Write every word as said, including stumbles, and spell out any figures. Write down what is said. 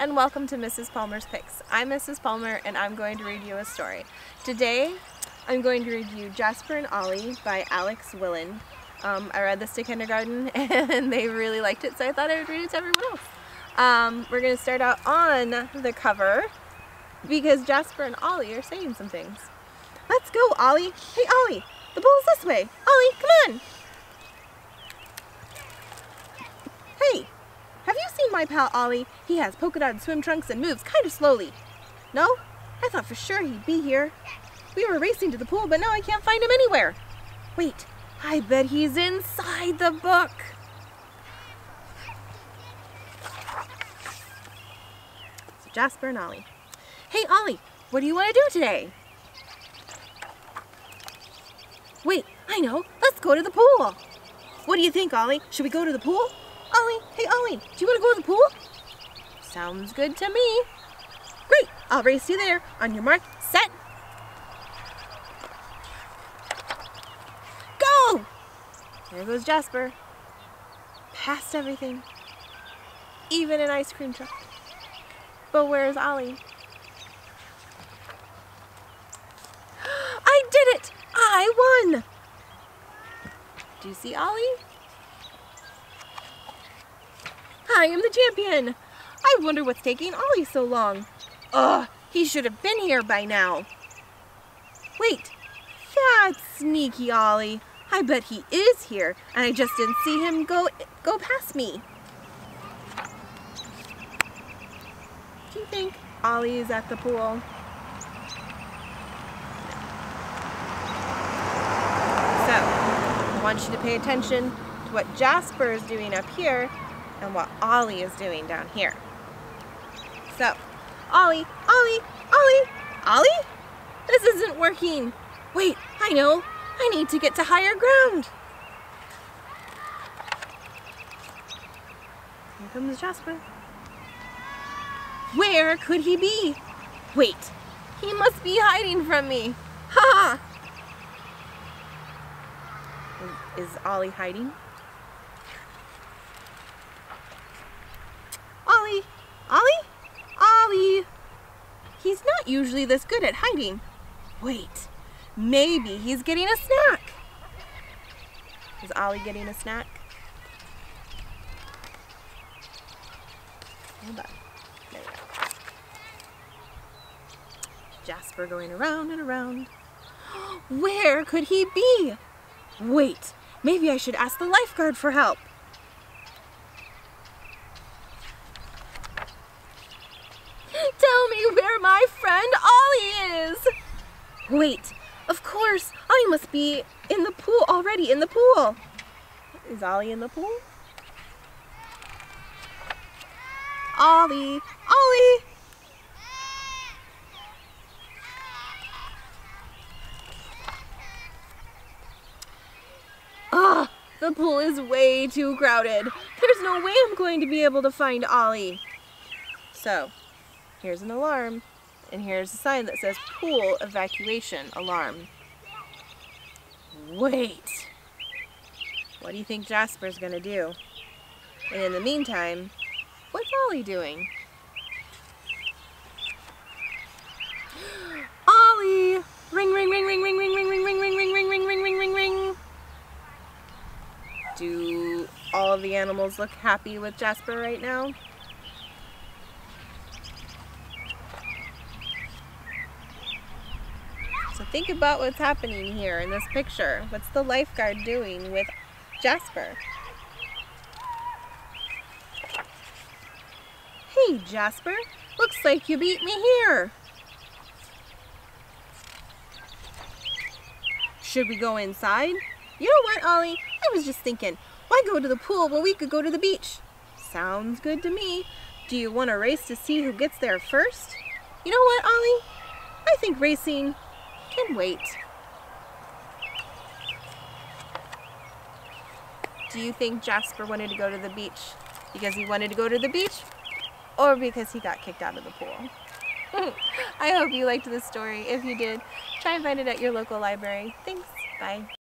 and welcome to Missus Palmer's Picks. I'm Missus Palmer and I'm going to read you a story. Today I'm going to read you Jasper and Ollie by Alex Willan. Um, I read this to kindergarten and they really liked it, so I thought I would read it to everyone else. Um, we're going to start out on the cover because Jasper and Ollie are saying some things. Let's go, Ollie! Hey, Ollie! The pool's this way! Ollie, come on! Hey! Have you seen my pal Ollie? He has polka-dotted swim trunks and moves kind of slowly. No? I thought for sure he'd be here. We were racing to the pool, but now I can't find him anywhere. Wait, I bet he's inside the book! So Jasper and Ollie. Hey, Ollie! What do you want to do today? Wait, I know. Let's go to the pool. What do you think, Ollie? Should we go to the pool? Ollie, hey, Ollie, do you want to go to the pool? Sounds good to me. Great, I'll race you there. On your mark, set, go! There goes Jasper. Past everything. Even an ice cream truck. But where's Ollie? I did it! I won! Do you see Ollie? I am the champion! I wonder what's taking Ollie so long. Ugh, he should have been here by now. Wait, that's sneaky Ollie. I bet he is here, and I just didn't see him go, go past me. Do you think Ollie is at the pool? I want you to pay attention to what Jasper is doing up here and what Ollie is doing down here. So, Ollie, Ollie, Ollie, Ollie? This isn't working. Wait, I know. I need to get to higher ground. Here comes Jasper. Where could he be? Wait, he must be hiding from me. Ha! Is Ollie hiding? Ollie! Ollie! Ollie! He's not usually this good at hiding. Wait, maybe he's getting a snack. Is Ollie getting a snack? Hold on. There we go. Jasper going around and around. Where could he be? Wait, maybe I should ask the lifeguard for help. Tell me where my friend Ollie is. Wait, of course, Ollie must be in the pool already, in the pool. Is Ollie in the pool? Ollie, Ollie. The pool is way too crowded. There's no way I'm going to be able to find Ollie. So, here's an alarm, and here's a sign that says pool evacuation alarm. Wait. What do you think Jasper's gonna do? And in the meantime, what's Ollie doing? Ollie! Ring, ring, ring, ring, ring, ring, ring, ring, ring, ring, ring, ring, ring, ring, ring, ring, ring. Do all of the animals look happy with Jasper right now? So think about what's happening here in this picture. What's the lifeguard doing with Jasper? Hey Jasper, looks like you beat me here. Should we go inside? You know what, Ollie? I was just thinking, why go to the pool when we could go to the beach? Sounds good to me. Do you want to race to see who gets there first? You know what, Ollie? I think racing can wait. Do you think Jasper wanted to go to the beach because he wanted to go to the beach or because he got kicked out of the pool? I hope you liked this story. If you did, try and find it at your local library. Thanks. Bye.